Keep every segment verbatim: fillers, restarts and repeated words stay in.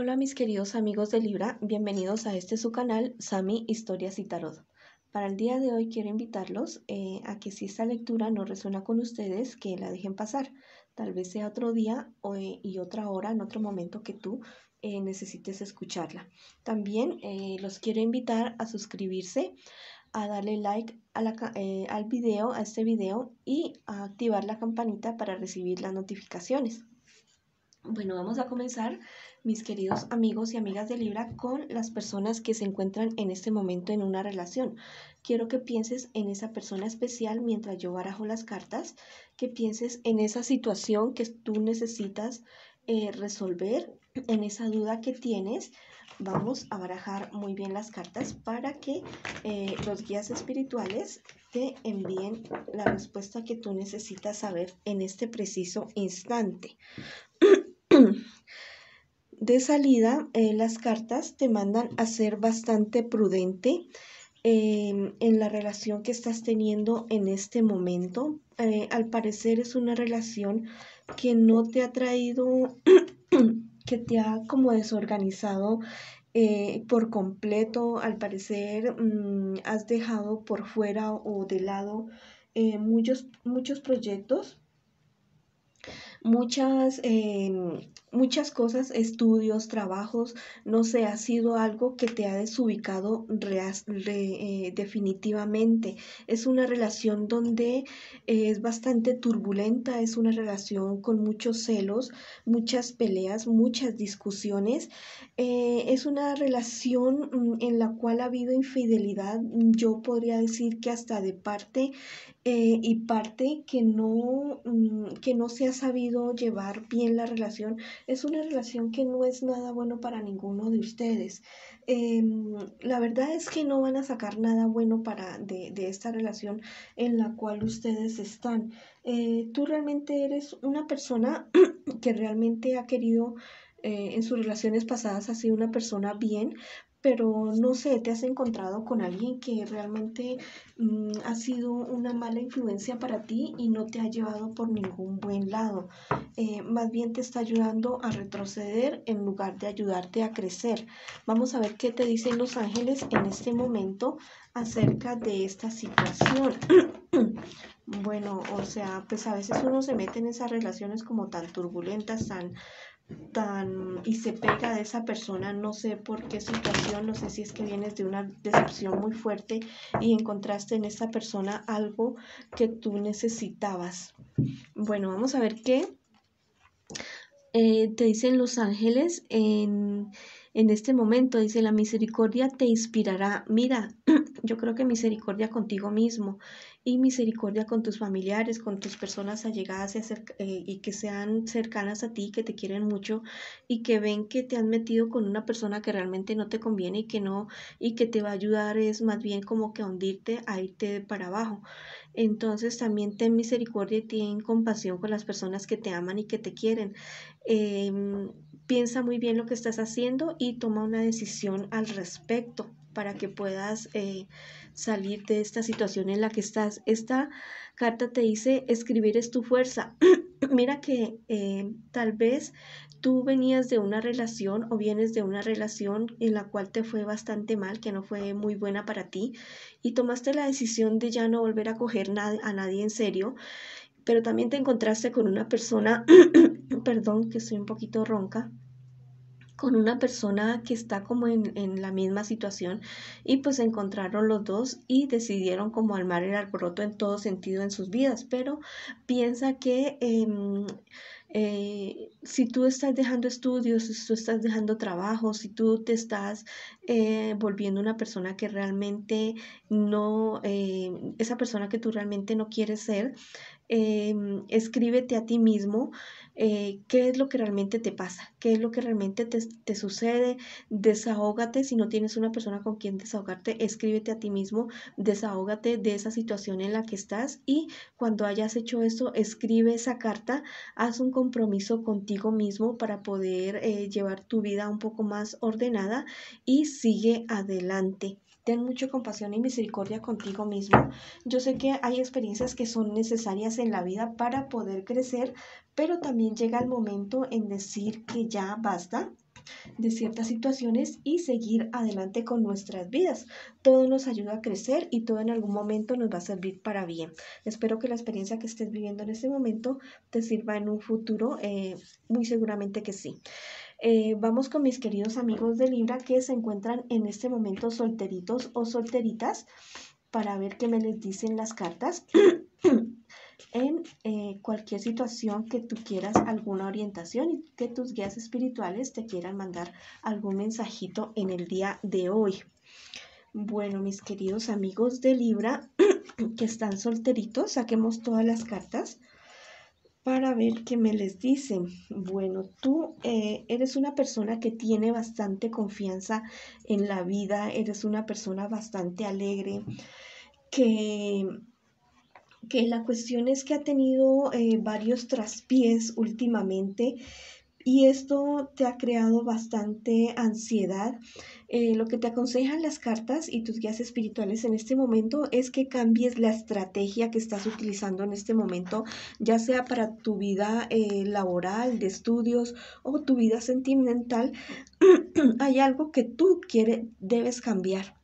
Hola mis queridos amigos de Libra, bienvenidos a este su canal, Sami, Historias y Tarot. Para el día de hoy quiero invitarlos eh, a que si esta lectura no resuena con ustedes, que la dejen pasar. Tal vez sea otro día o, eh, y otra hora, en otro momento que tú eh, necesites escucharla. También eh, los quiero invitar a suscribirse, a darle like a la, eh, al video, a este video, y a activar la campanita para recibir las notificaciones. Bueno, vamos a comenzar, mis queridos amigos y amigas de Libra, con las personas que se encuentran en este momento en una relación. Quiero que pienses en esa persona especial mientras yo barajo las cartas, que pienses en esa situación que tú necesitas eh, resolver, en esa duda que tienes. Vamos a barajar muy bien las cartas para que eh, los guías espirituales te envíen la respuesta que tú necesitas saber en este preciso instante. De salida, eh, las cartas te mandan a ser bastante prudente eh, en la relación que estás teniendo en este momento. Eh, al parecer es una relación que no te ha traído, que te ha como desorganizado eh, por completo. Al parecer mm, has dejado por fuera o de lado eh, muchos, muchos proyectos. Muchas, eh, muchas cosas, estudios, trabajos, no sé, ha sido algo que te ha desubicado re, re, eh, definitivamente. Es una relación donde eh, es bastante turbulenta, es una relación con muchos celos, muchas peleas, muchas discusiones. Eh, es una relación en la cual ha habido infidelidad, yo podría decir que hasta de parte eh, y parte que no, que no se ha sabido llevar bien la relación. Es una relación que no es nada bueno para ninguno de ustedes. Eh, la verdad es que no van a sacar nada bueno para de, de esta relación en la cual ustedes están. Eh, tú realmente eres una persona que realmente ha querido, eh, en sus relaciones pasadas ha sido una persona bien, pero no sé, te has encontrado con alguien que realmente mm, ha sido una mala influencia para ti y no te ha llevado por ningún buen lado. Eh, más bien te está ayudando a retroceder en lugar de ayudarte a crecer. Vamos a ver qué te dicen los ángeles en este momento acerca de esta situación. Bueno, o sea, pues a veces uno se mete en esas relaciones como tan turbulentas, tan... Tan, y se pega de esa persona, no sé por qué situación, no sé si es que vienes de una decepción muy fuerte y encontraste en esa persona algo que tú necesitabas. Bueno, vamos a ver qué eh, te dicen los ángeles en, en este momento. Dice: la misericordia te inspirará. Mira, yo creo que misericordia contigo mismo y misericordia con tus familiares, con tus personas allegadas y, acerca, eh, y que sean cercanas a ti, que te quieren mucho y que ven que te has metido con una persona que realmente no te conviene y que no, y que te va a ayudar es más bien como que a hundirte, a irte para abajo. Entonces también ten misericordia y ten compasión con las personas que te aman y que te quieren. Eh, piensa muy bien lo que estás haciendo y toma una decisión al respecto para que puedas eh, salir de esta situación en la que estás. Esta carta te dice: escribir es tu fuerza. Mira que eh, tal vez tú venías de una relación o vienes de una relación en la cual te fue bastante mal, que no fue muy buena para ti, y tomaste la decisión de ya no volver a coger a nadie en serio, pero también te encontraste con una persona, perdón que estoy un poquito ronca, con una persona que está como en, en la misma situación, y pues se encontraron los dos y decidieron como armar el alboroto en todo sentido en sus vidas. Pero piensa que eh, eh, si tú estás dejando estudios, si tú estás dejando trabajo, si tú te estás eh, volviendo una persona que realmente no, eh, esa persona que tú realmente no quieres ser, Eh, escríbete a ti mismo eh, qué es lo que realmente te pasa, qué es lo que realmente te, te sucede. Desahógate, si no tienes una persona con quien desahogarte, escríbete a ti mismo, desahógate de esa situación en la que estás, y cuando hayas hecho eso, escribe esa carta, haz un compromiso contigo mismo para poder eh, llevar tu vida un poco más ordenada y sigue adelante. Ten mucha compasión y misericordia contigo mismo. Yo sé que hay experiencias que son necesarias en la vida para poder crecer, pero también llega el momento en decir que ya basta, de ciertas situaciones y seguir adelante con nuestras vidas. Todo nos ayuda a crecer y todo en algún momento nos va a servir para bien. Espero que la experiencia que estés viviendo en este momento te sirva en un futuro, eh, muy seguramente que sí. Eh, vamos con mis queridos amigos de Libra que se encuentran en este momento solteritos o solteritas para ver qué me les dicen las cartas. En eh, cualquier situación que tú quieras alguna orientación y que tus guías espirituales te quieran mandar algún mensajito en el día de hoy. Bueno, mis queridos amigos de Libra que están solteritos, saquemos todas las cartas para ver qué me les dicen. Bueno, tú eh, eres una persona que tiene bastante confianza en la vida, eres una persona bastante alegre, que... que la cuestión es que ha tenido eh, varios traspiés últimamente y esto te ha creado bastante ansiedad. Eh, lo que te aconsejan las cartas y tus guías espirituales en este momento es que cambies la estrategia que estás utilizando en este momento, ya sea para tu vida eh, laboral, de estudios o tu vida sentimental. Hay algo que tú quieres, debes cambiar.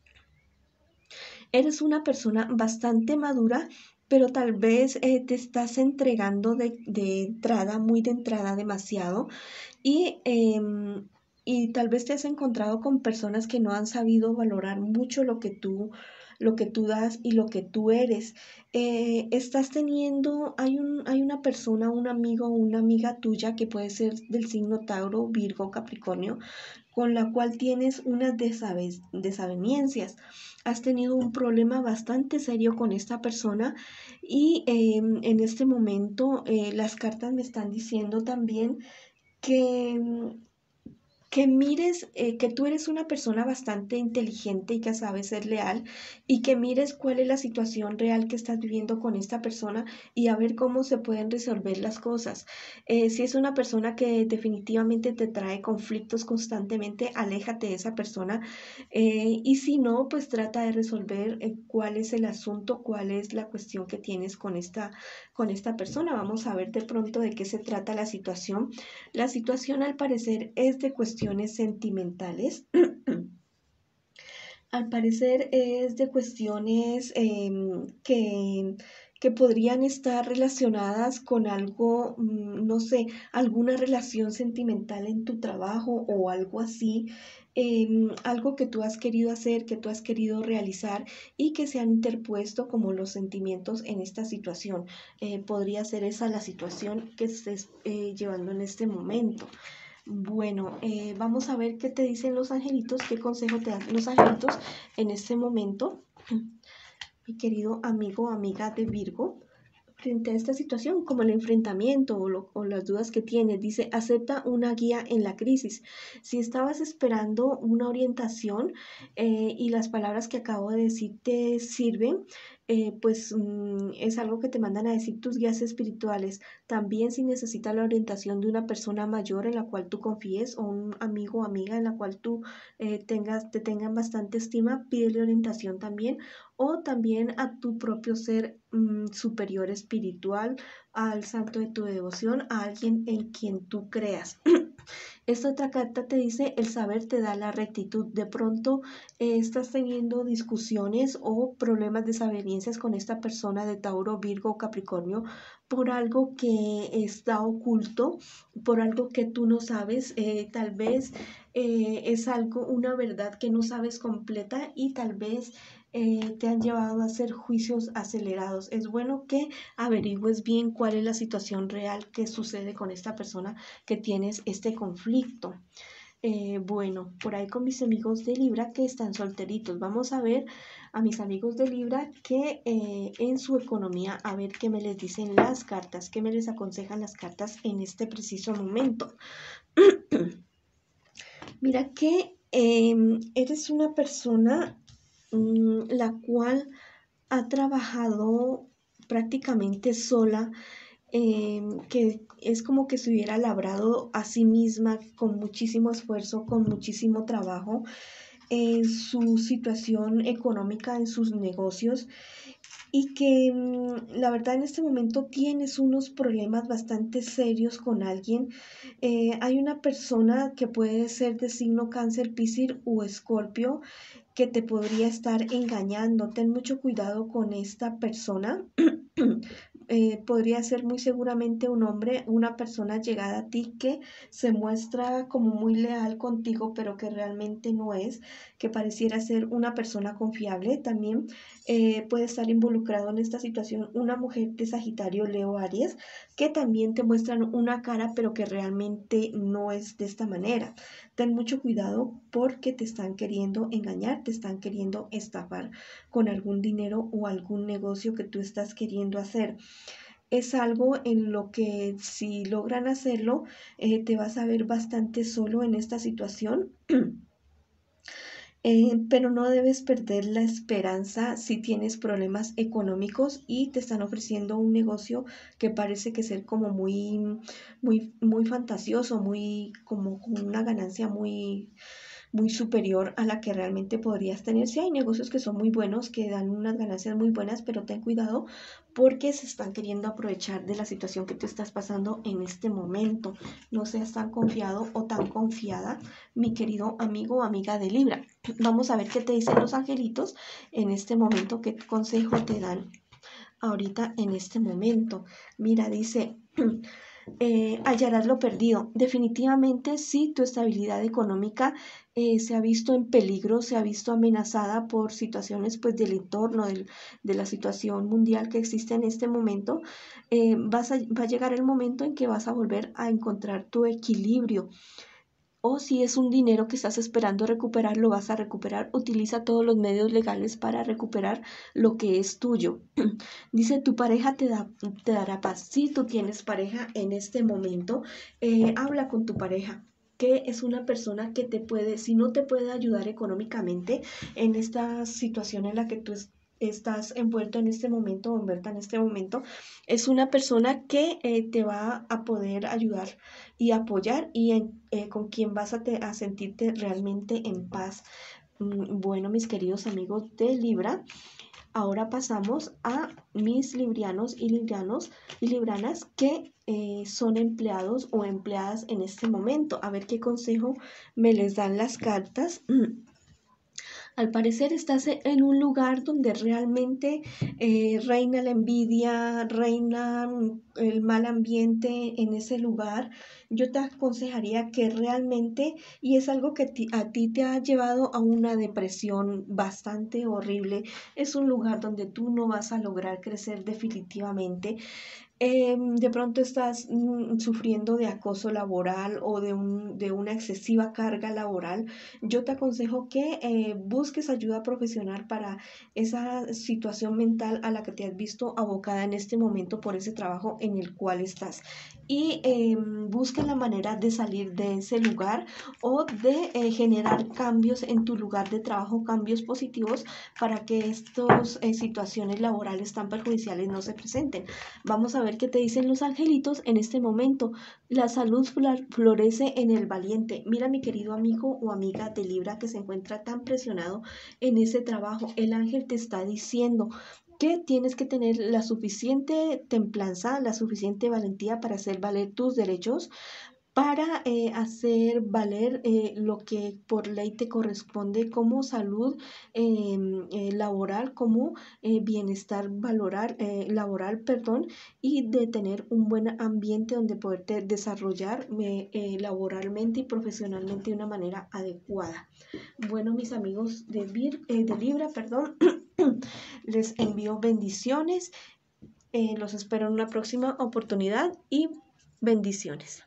Eres una persona bastante madura, pero tal vez eh, te estás entregando de, de entrada, muy de entrada demasiado, y, eh, y tal vez te has encontrado con personas que no han sabido valorar mucho lo que tú, lo que tú das y lo que tú eres. Eh, estás teniendo, hay, un, hay una persona, un amigo o una amiga tuya que puede ser del signo Tauro, Virgo, Capricornio, con la cual tienes unas desavenencias. Has tenido un problema bastante serio con esta persona y eh, en este momento eh, las cartas me están diciendo también que... que mires, eh, que tú eres una persona bastante inteligente y que sabes ser leal, y que mires cuál es la situación real que estás viviendo con esta persona y a ver cómo se pueden resolver las cosas. Eh, si es una persona que definitivamente te trae conflictos constantemente, aléjate de esa persona, eh, y si no, pues trata de resolver eh, cuál es el asunto, cuál es la cuestión que tienes con esta, con esta persona. Vamos a ver de pronto de qué se trata la situación. La situación al parecer es de cuestión sentimentales. Al parecer es de cuestiones eh, que, que podrían estar relacionadas con algo, no sé, alguna relación sentimental en tu trabajo o algo así, eh, algo que tú has querido hacer, que tú has querido realizar y que se han interpuesto como los sentimientos en esta situación. Eh, podría ser esa la situación que estés eh, llevando en este momento. Bueno, eh, vamos a ver qué te dicen los angelitos, qué consejo te dan los angelitos en este momento, mi querido amigo o amiga de Virgo, frente a esta situación, como el enfrentamiento o, lo, o las dudas que tienes. Dice, acepta una guía en la crisis. Si estabas esperando una orientación eh, y las palabras que acabo de decir te sirven, Eh, pues mm, es algo que te mandan a decir tus guías espirituales. También si necesitas la orientación de una persona mayor en la cual tú confíes, o un amigo o amiga en la cual tú eh, tengas, te tengan bastante estima, pídele orientación también, o también a tu propio ser mm, superior espiritual, al santo de tu devoción, a alguien en quien tú creas. Esta otra carta te dice, el saber te da la rectitud. De pronto eh, estás teniendo discusiones o problemas, desavenencias con esta persona de Tauro, Virgo o Capricornio por algo que está oculto, por algo que tú no sabes. Eh, tal vez eh, es algo, una verdad que no sabes completa, y tal vez Eh, te han llevado a hacer juicios acelerados. Es bueno que averigües bien cuál es la situación real que sucede con esta persona que tienes este conflicto. Eh, bueno, por ahí con mis amigos de Libra que están solteritos. Vamos a ver a mis amigos de Libra que eh, en su economía, a ver qué me les dicen las cartas, qué me les aconsejan las cartas en este preciso momento. Mira que eh, eres una persona la cual ha trabajado prácticamente sola, eh, que es como que se hubiera labrado a sí misma con muchísimo esfuerzo, con muchísimo trabajo, en eh, su situación económica, en sus negocios, y que la verdad en este momento tienes unos problemas bastante serios con alguien. Eh, hay una persona que puede ser de signo Cáncer, Piscis o Escorpio que te podría estar engañando. Ten mucho cuidado con esta persona. Eh, podría ser muy seguramente un hombre, una persona llegada a ti que se muestra como muy leal contigo, pero que realmente no es, que pareciera ser una persona confiable. También eh, puede estar involucrado en esta situación una mujer de Sagitario, Leo, Aries, que también te muestran una cara pero que realmente no es de esta manera. Ten mucho cuidado porque te están queriendo engañar, te están queriendo estafar con algún dinero o algún negocio que tú estás queriendo hacer. Es algo en lo que si logran hacerlo eh, te vas a ver bastante solo en esta situación. Eh, pero no debes perder la esperanza si tienes problemas económicos y te están ofreciendo un negocio que parece que ser como muy, muy, muy fantasioso, muy como una ganancia muy, muy superior a la que realmente podrías tener. Sí, hay negocios que son muy buenos, que dan unas ganancias muy buenas, pero ten cuidado porque se están queriendo aprovechar de la situación que tú estás pasando en este momento. No seas tan confiado o tan confiada, mi querido amigo o amiga de Libra. Vamos a ver qué te dicen los angelitos en este momento, qué consejo te dan ahorita en este momento. Mira, dice, eh, hallarás lo perdido. Definitivamente sí, tu estabilidad económica eh, se ha visto en peligro, se ha visto amenazada por situaciones pues del entorno, del, de la situación mundial que existe en este momento. Eh, vas a, va a llegar el momento en que vas a volver a encontrar tu equilibrio. O si es un dinero que estás esperando recuperar, lo vas a recuperar. Utiliza todos los medios legales para recuperar lo que es tuyo. Dice, tu pareja te, da, te dará paz. Si tú tienes pareja en este momento, eh, habla con tu pareja, que es una persona que te puede, si no te puede ayudar económicamente en esta situación en la que tú estás, estás envuelto en este momento, o envuelta en este momento, es una persona que eh, te va a poder ayudar y apoyar y en, eh, con quien vas a, te, a sentirte realmente en paz. Bueno, mis queridos amigos de Libra, ahora pasamos a mis librianos y librianos y libranas que eh, son empleados o empleadas en este momento. A ver qué consejo me les dan las cartas. Al parecer estás en un lugar donde realmente eh, reina la envidia, reina el mal ambiente en ese lugar. Yo te aconsejaría que realmente, y es algo que a ti te ha llevado a una depresión bastante horrible, es un lugar donde tú no vas a lograr crecer definitivamente. Eh, de pronto estás mm, sufriendo de acoso laboral o de, un, de una excesiva carga laboral. Yo te aconsejo que eh, busques ayuda profesional para esa situación mental a la que te has visto abocada en este momento por ese trabajo en el cual estás. Y eh, busca la manera de salir de ese lugar o de eh, generar cambios en tu lugar de trabajo, cambios positivos para que estas eh, situaciones laborales tan perjudiciales no se presenten. Vamos a ver qué te dicen los angelitos en este momento. La salud florece en el valiente. Mira, mi querido amigo o amiga de Libra que se encuentra tan presionado en ese trabajo, el ángel te está diciendo que tienes que tener la suficiente templanza, la suficiente valentía para hacer valer tus derechos, para eh, hacer valer eh, lo que por ley te corresponde como salud eh, eh, laboral, como eh, bienestar valorar, eh, laboral, perdón, y de tener un buen ambiente donde poderte desarrollar eh, eh, laboralmente y profesionalmente de una manera adecuada. Bueno, mis amigos de, Vir, eh, de Libra, perdón, les envío bendiciones, eh, los espero en una próxima oportunidad y bendiciones.